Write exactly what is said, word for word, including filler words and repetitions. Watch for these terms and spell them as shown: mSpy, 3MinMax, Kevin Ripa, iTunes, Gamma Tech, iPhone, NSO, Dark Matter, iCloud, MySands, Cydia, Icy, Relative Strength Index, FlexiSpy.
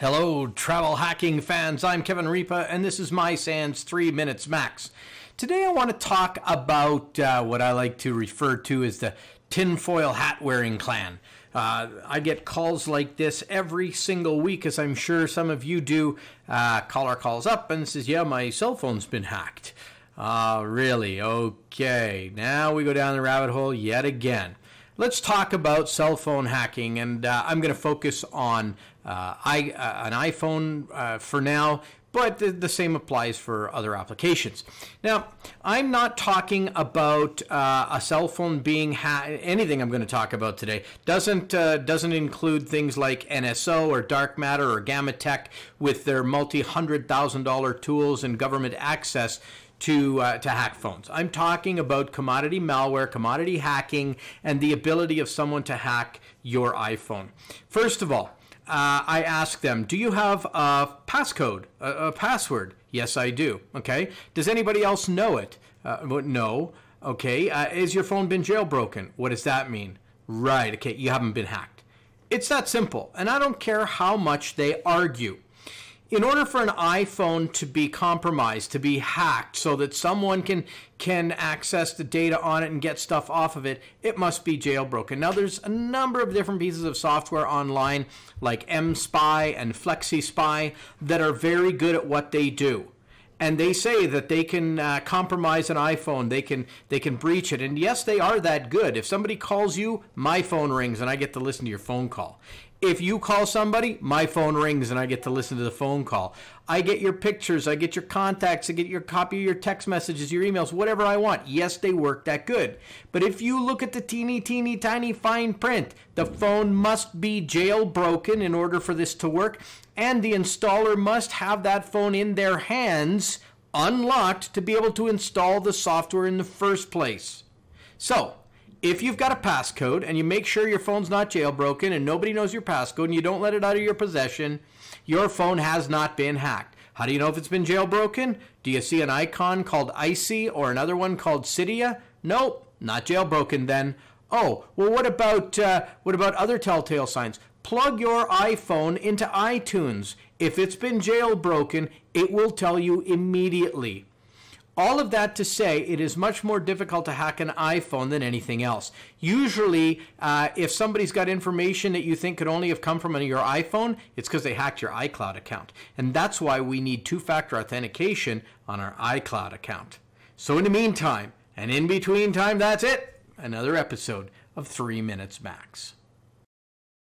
Hello, travel hacking fans. I'm Kevin Ripa, and this is MySands three Minutes Max. Today I want to talk about uh, what I like to refer to as the tinfoil hat-wearing clan. Uh, I get calls like this every single week, as I'm sure some of you do. Uh, caller calls up and says, yeah, my cell phone's been hacked. Ah, uh, really? Okay. Now we go down the rabbit hole yet again. Let's talk about cell phone hacking, and uh, I'm going to focus on uh, I, uh, an iPhone uh, for now, but the, the same applies for other applications. Now, I'm not talking about uh, a cell phone being hacked. Anything I'm going to talk about today doesn't uh, doesn't include things like N S O or Dark Matter or Gamma Tech with their multi-hundred thousand dollar tools and government access to uh, to hack phones. I'm talking about commodity malware, commodity hacking, and the ability of someone to hack your iPhone. First of all, uh, I ask them, do you have a passcode, a, a password? Yes, I do. Okay. Does anybody else know it? Uh, no. Okay. Uh, is your phone been jailbroken? What does that mean? Right. Okay. You haven't been hacked. It's that simple. And I don't care how much they argue. In order for an iPhone to be compromised, to be hacked, so that someone can can access the data on it and get stuff off of it, it must be jailbroken. Now, there's a number of different pieces of software online, like mSpy and FlexiSpy, that are very good at what they do. And they say that they can uh, compromise an iPhone, they can they can breach it. And yes, they are that good. If somebody calls you, my phone rings and I get to listen to your phone call. If you call somebody, my phone rings and I get to listen to the phone call. I get your pictures, I get your contacts, I get your copy of your text messages, your emails, whatever I want. Yes, they work that good. But if you look at the teeny, teeny, tiny fine print, the phone must be jailbroken in order for this to work, and the installer must have that phone in their hands, unlocked, to be able to install the software in the first place. So, if you've got a passcode and you make sure your phone's not jailbroken and nobody knows your passcode and you don't let it out of your possession, your phone has not been hacked. How do you know if it's been jailbroken? Do you see an icon called Icy or another one called Cydia? Nope, not jailbroken then. Oh, well, what about uh, what about other telltale signs? Plug your iPhone into iTunes. If it's been jailbroken, it will tell you immediately. All of that to say, it is much more difficult to hack an iPhone than anything else. Usually, uh, if somebody's got information that you think could only have come from your iPhone, it's because they hacked your iCloud account. And that's why we need two-factor authentication on our iCloud account. So in the meantime, and in between time, that's it. Another episode of three Minutes Max.